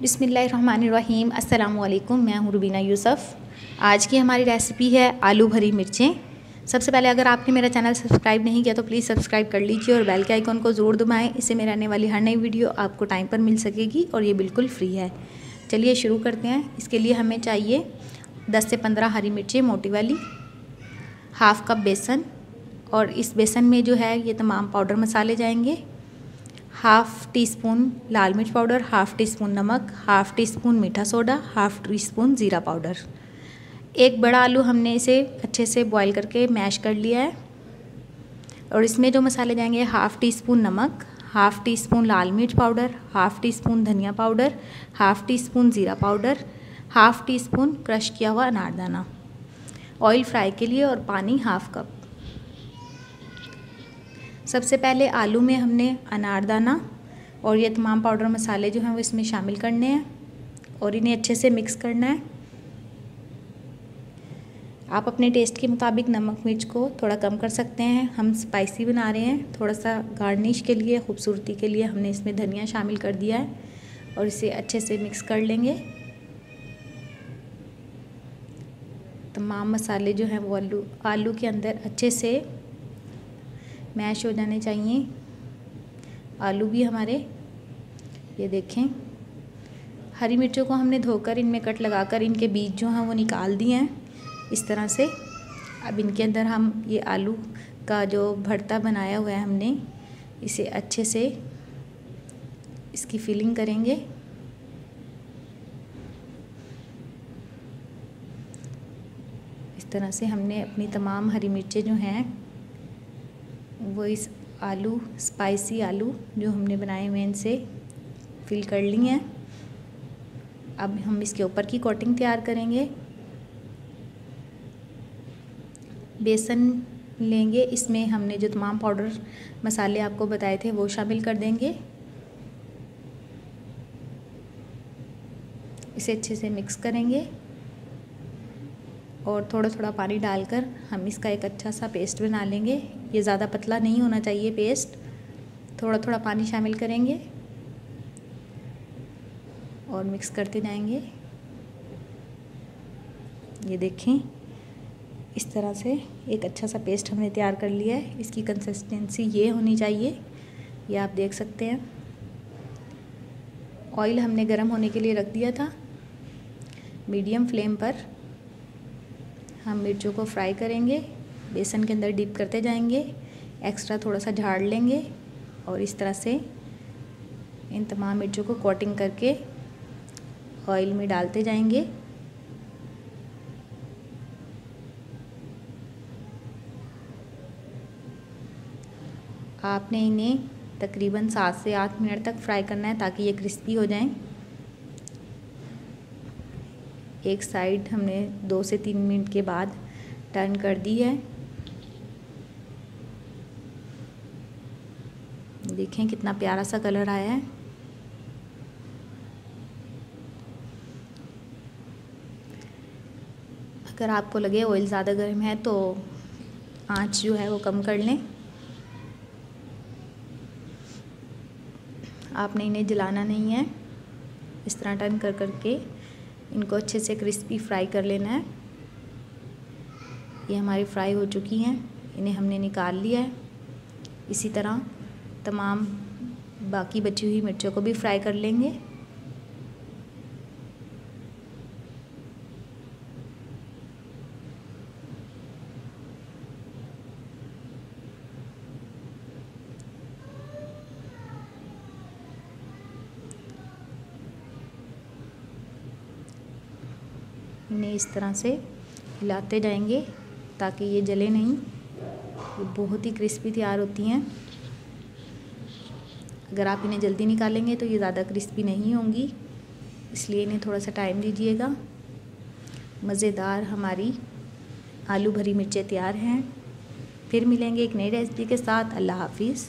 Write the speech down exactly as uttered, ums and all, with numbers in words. बिस्मिल्लाहिर्रहमानिर्रहीम। अस्सलाम वालेकुम, मैं हूँ रुबीना यूसुफ। आज की हमारी रेसिपी है आलू भरी मिर्चें। सबसे पहले अगर आपने मेरा चैनल सब्सक्राइब नहीं किया तो प्लीज़ सब्सक्राइब कर लीजिए और बेल के आइकॉन को ज़रूर दबाएं। इससे मेरे आने वाली हर नई वीडियो आपको टाइम पर मिल सकेगी और ये बिल्कुल फ्री है। चलिए शुरू करते हैं। इसके लिए हमें चाहिए दस से पंद्रह हरी मिर्चें मोटी वाली, हाफ़ कप बेसन, और इस बेसन में जो है ये तमाम पाउडर मसाले जाएंगे। हाफ़ टी स्पून लाल मिर्च पाउडर, हाफ़ टी स्पून नमक, हाफ़ टी स्पून मीठा सोडा, हाफ़ टी स्पून ज़ीरा पाउडर। एक बड़ा आलू हमने इसे अच्छे से बॉईल करके मैश कर लिया है और इसमें जो मसाले जाएंगे, हाफ़ टी स्पून नमक, हाफ़ टी स्पून लाल मिर्च पाउडर, हाफ़ टी स्पून धनिया पाउडर, हाफ़ टी स्पून ज़ीरा powder, half teaspoon crush किया हुआ अनार दाना, ऑयल फ्राई के लिए, और पानी हाफ़ कप। सबसे पहले आलू में हमने अनार दाना और ये तमाम पाउडर मसाले जो हैं वो इसमें शामिल करने हैं और इन्हें अच्छे से मिक्स करना है। आप अपने टेस्ट के मुताबिक नमक मिर्च को थोड़ा कम कर सकते हैं। हम स्पाइसी बना रहे हैं, थोड़ा सा गार्निश के लिए, खूबसूरती के लिए हमने इसमें धनिया शामिल कर दिया है और इसे अच्छे से मिक्स कर लेंगे। तमाम मसाले जो हैं वो आलू आलू के अंदर अच्छे से मैश हो जाने चाहिए। आलू भी हमारे, ये देखें, हरी मिर्चों को हमने धोकर इनमें कट लगाकर इनके बीज जो हैं वो निकाल दिए हैं इस तरह से। अब इनके अंदर हम ये आलू का जो भरता बनाया हुआ है हमने, इसे अच्छे से इसकी फिलिंग करेंगे। इस तरह से हमने अपनी तमाम हरी मिर्चें जो हैं वो इस आलू, स्पाइसी आलू जो हमने बनाए हुए हैं, इनसे फिल कर ली हैं। अब हम इसके ऊपर की कोटिंग तैयार करेंगे। बेसन लेंगे, इसमें हमने जो तमाम पाउडर मसाले आपको बताए थे वो शामिल कर देंगे। इसे अच्छे से मिक्स करेंगे और थोड़ा थोड़ा पानी डालकर हम इसका एक अच्छा सा पेस्ट बना लेंगे। ये ज़्यादा पतला नहीं होना चाहिए पेस्ट, थोड़ा थोड़ा पानी शामिल करेंगे और मिक्स करते जाएंगे। ये देखें, इस तरह से एक अच्छा सा पेस्ट हमने तैयार कर लिया है। इसकी कंसिस्टेंसी ये होनी चाहिए, ये आप देख सकते हैं। ऑयल हमने गर्म होने के लिए रख दिया था। मीडियम फ्लेम पर हम मिर्चों को फ्राई करेंगे, बेसन के अंदर डीप करते जाएंगे, एक्स्ट्रा थोड़ा सा झाड़ लेंगे और इस तरह से इन तमाम मिर्चों को कोटिंग करके ऑयल में डालते जाएंगे। आपने इन्हें तकरीबन सात से आठ मिनट तक फ्राई करना है ताकि ये क्रिस्पी हो जाएं। एक साइड हमने दो से तीन मिनट के बाद टर्न कर दी है। देखें कितना प्यारा सा कलर आया है। अगर आपको लगे ऑयल ज़्यादा गर्म है तो आंच जो है वो कम कर लें। आपने इन्हें जलाना नहीं है। इस तरह टर्न कर करके इनको अच्छे से क्रिस्पी फ्राई कर लेना है। ये हमारी फ्राई हो चुकी हैं, इन्हें हमने निकाल लिया है। इसी तरह तमाम बाकी बची हुई मिर्चों को भी फ्राई कर लेंगे। इन्हें इस तरह से हिलाते जाएंगे ताकि ये जले नहीं। ये बहुत ही क्रिस्पी तैयार होती हैं। अगर आप इन्हें जल्दी निकालेंगे तो ये ज़्यादा क्रिस्पी नहीं होंगी, इसलिए इन्हें थोड़ा सा टाइम दीजिएगा। मज़ेदार हमारी आलू भरी मिर्चें तैयार हैं। फिर मिलेंगे एक नई रेसिपी के साथ। अल्लाह हाफिज़।